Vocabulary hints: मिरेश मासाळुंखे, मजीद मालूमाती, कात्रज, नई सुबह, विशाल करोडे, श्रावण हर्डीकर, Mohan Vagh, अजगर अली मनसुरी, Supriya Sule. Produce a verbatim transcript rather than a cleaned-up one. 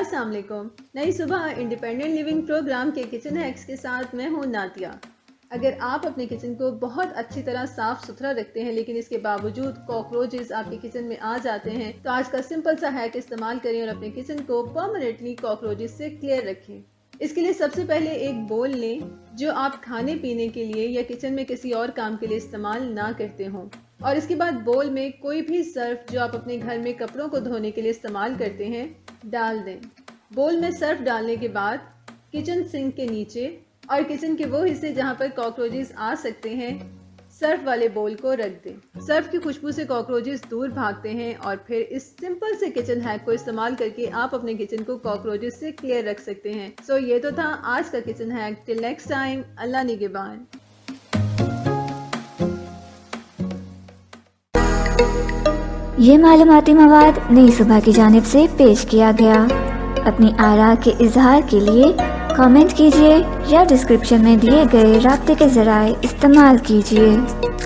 अस्सलामुअलैकुम। नई सुबह independent living program के kitchen hacks के साथ मैं हूँ नातिया। अगर आप अपने किचन को बहुत अच्छी तरह साफ सुथरा रखते हैं लेकिन इसके बावजूद कॉकरोचेस आपके किचन में आ जाते हैं तो आज का सिंपल सा हैक इस्तेमाल करें और अपने किचन को परमानेंटली कॉकरोचेस से क्लियर रखें। इसके लिए सबसे पहले एक बोल लें जो आप खाने पीने के लिए या किचन में किसी और काम के लिए इस्तेमाल ना करते हों, और इसके बाद बोल में कोई भी सर्फ जो आप अपने घर में कपड़ों को धोने के लिए इस्तेमाल करते हैं डाल दें। बोल में सर्फ डालने के बाद किचन सिंक के नीचे और किचन के वो हिस्से जहां पर कॉकरोचेस आ सकते हैं सर्फ वाले बोल को रख दें। सर्फ की खुशबू से कॉकरोचेस दूर भागते हैं और फिर इस सिंपल से किचन हैक को इस्तेमाल करके आप अपने किचन को कॉकरोचेस से क्लियर रख सकते हैं। सो so, ये तो था आज का kitchen hack. Till next time, अल्लाह निगहबान। ये मालूमाती मवाद नई सुबह की जानिब से पेश किया गया। अपनी आरा के इजहार के लिए कमेंट कीजिए या डिस्क्रिप्शन में दिए गए राब्ते के जराए इस्तेमाल कीजिए।